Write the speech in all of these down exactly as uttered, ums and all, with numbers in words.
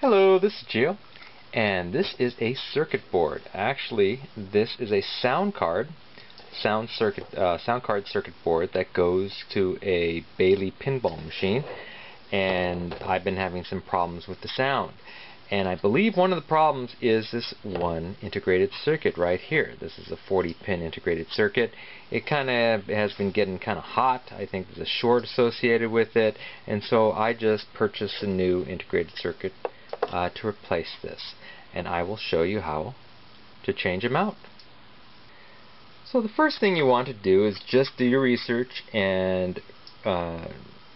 Hello, this is Gio, and this is a circuit board. Actually, this is a sound card, sound circuit, uh, sound card circuit board that goes to a Bailey pinball machine. And I've been having some problems with the sound. And I believe one of the problems is this one integrated circuit right here. This is a forty pin integrated circuit. It kind of has been getting kind of hot. I think there's a short associated with it. And so I just purchased a new integrated circuit Uh, to replace this, and I will show you how to change them out. So the first thing you want to do is just do your research and uh,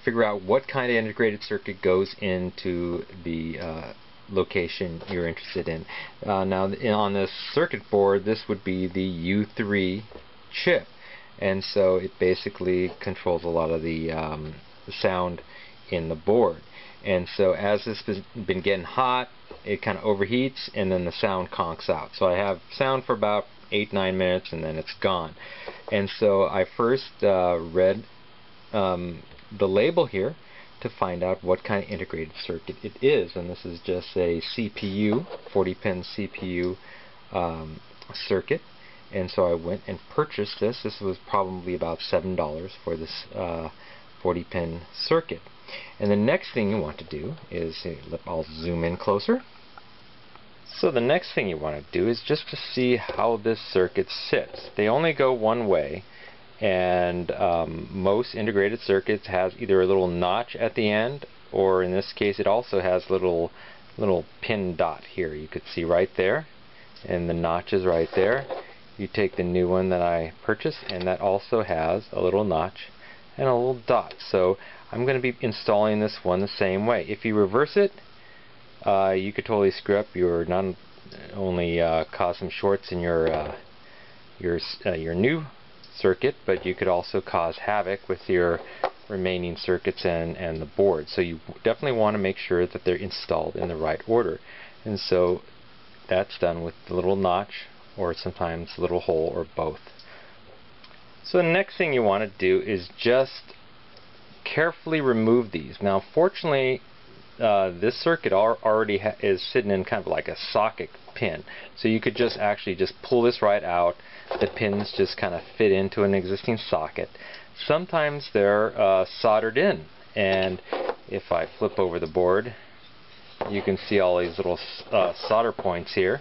figure out what kind of integrated circuit goes into the uh, location you're interested in. Uh, now on this circuit board, this would be the U three chip, and so it basically controls a lot of the um, sound in the board. And so as this has been getting hot, it kind of overheats, and then the sound conks out. So I have sound for about eight, nine minutes, and then it's gone. And so I first uh, read um, the label here to find out what kind of integrated circuit it is. And this is just a C P U, forty pin C P U um, circuit. And so I went and purchased this. This was probably about seven dollars for this uh, forty pin circuit. And the next thing you want to do is, I'll zoom in closer. So the next thing you want to do is just to see how this circuit sits. They only go one way, and um, most integrated circuits has either a little notch at the end, or in this case it also has little little pin dot here. You could see right there, and the notch is right there. You take the new one that I purchased, and that also has a little notch and a little dot. So I'm going to be installing this one the same way. If you reverse it, uh, you could totally screw up. You're not only uh, cause some shorts in your uh, your uh, your new circuit, but you could also cause havoc with your remaining circuits and and the board. So you definitely want to make sure that they're installed in the right order. And so that's done with the little notch, or sometimes little hole, or both. So the next thing you want to do is just carefully remove these. Now, fortunately, uh, this circuit al already ha is sitting in kind of like a socket pin, so you could just actually just pull this right out. The pins just kind of fit into an existing socket. Sometimes they're uh, soldered in, and if I flip over the board, you can see all these little uh, solder points here.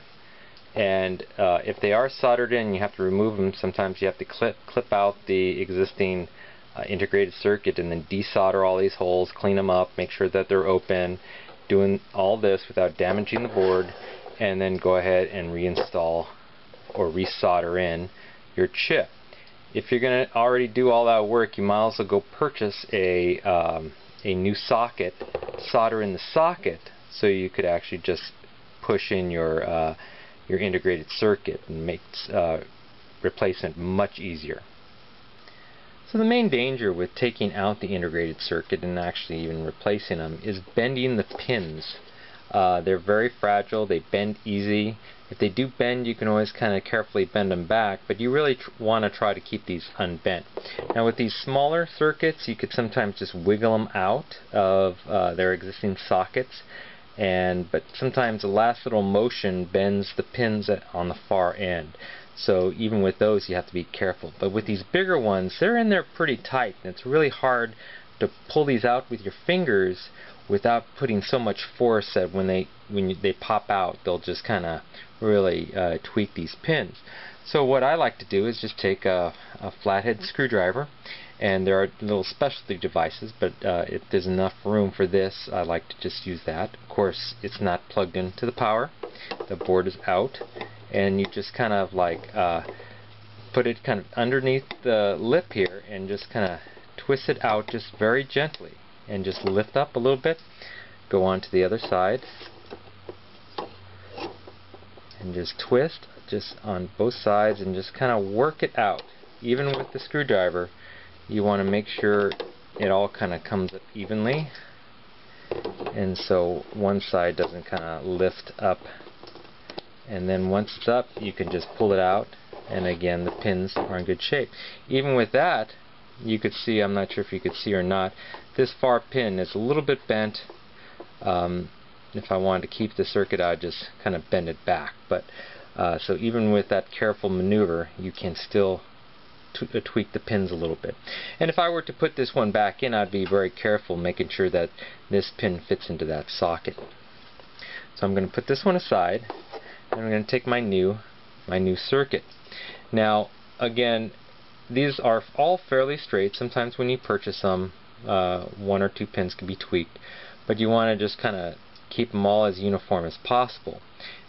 And uh, if they are soldered in, you have to remove them. Sometimes you have to clip clip out the existing uh, integrated circuit and then desolder all these holes, clean them up, make sure that they're open, doing all this without damaging the board, and then go ahead and reinstall or resolder in your chip. If you're going to already do all that work, you might also go purchase a um, a new socket, solder in the socket, so you could actually just push in your uh, your integrated circuit and makes uh, replacement much easier. So the main danger with taking out the integrated circuit and actually even replacing them is bending the pins. Uh, they're very fragile, they bend easy. If they do bend, you can always kind of carefully bend them back, but you really tr want to try to keep these unbent. Now with these smaller circuits, you could sometimes just wiggle them out of uh, their existing sockets. And but sometimes the last little motion bends the pins at, on the far end. So even with those, you have to be careful. But with these bigger ones, they're in there pretty tight, and it's really hard to pull these out with your fingers without putting so much force that when they when you, they pop out, they'll just kind of really uh, tweak these pins. So what I like to do is just take a, a flathead screwdriver, and there are little specialty devices, but uh, if there's enough room for this, I like to just use that. Of course, it's not plugged into the power. The board is out, and you just kind of like uh, put it kind of underneath the lip here, and just kind of twist it out just very gently, and just lift up a little bit, go on to the other side, and just twist just on both sides, and just kind of work it out. Even with the screwdriver, you want to make sure it all kind of comes up evenly, and so one side doesn't kind of lift up. And then once it's up, you can just pull it out, and again the pins are in good shape. Even with that, you could see, I'm not sure if you could see or not, this far pin is a little bit bent, um, If I wanted to keep the circuit, I'd just kind of bend it back. But uh, so even with that careful maneuver, you can still t tweak the pins a little bit. And if I were to put this one back in, I'd be very careful making sure that this pin fits into that socket. So I'm going to put this one aside, and I'm going to take my new my new circuit. Now again, these are all fairly straight. Sometimes when you purchase them, uh, one or two pins can be tweaked, but you want to just kind of keep them all as uniform as possible.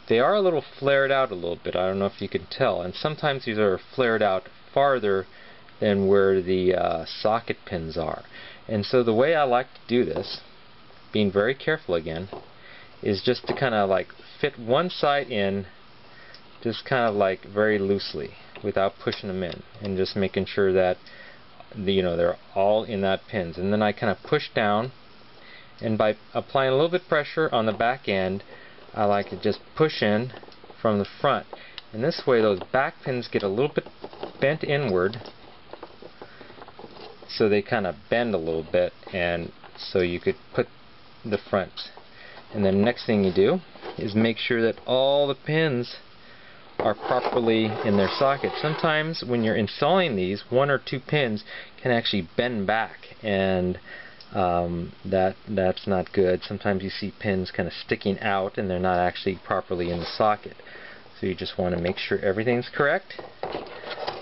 They are a little flared out a little bit. I don't know if you can tell, and sometimes these are flared out farther than where the uh, socket pins are. And so the way I like to do this, being very careful again, is just to kind of like fit one side in, just kind of like very loosely without pushing them in, and just making sure that the, you know, they're all in that pins. And then I kind of push down, and by applying a little bit pressure on the back end, I like to just push in from the front. And this way those back pins get a little bit bent inward, so they kind of bend a little bit, and so you could put the front. And then next thing you do is make sure that all the pins are properly in their socket. Sometimes when you're installing these, one or two pins can actually bend back, and um, that that's not good. Sometimes you see pins kind of sticking out and they're not actually properly in the socket. So you just want to make sure everything's correct.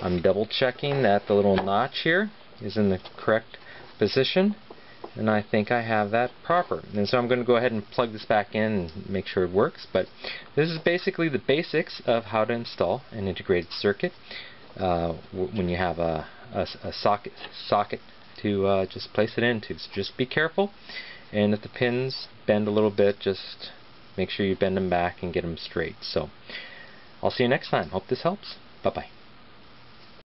I'm double checking that the little notch here is in the correct position, and I think I have that proper. And so I'm going to go ahead and plug this back in and make sure it works. But this is basically the basics of how to install an integrated circuit uh, when you have a, a, a socket socket to uh, just place it into. So just be careful, and if the pins bend a little bit, just make sure you bend them back and get them straight. So I'll see you next time. Hope this helps. Bye bye.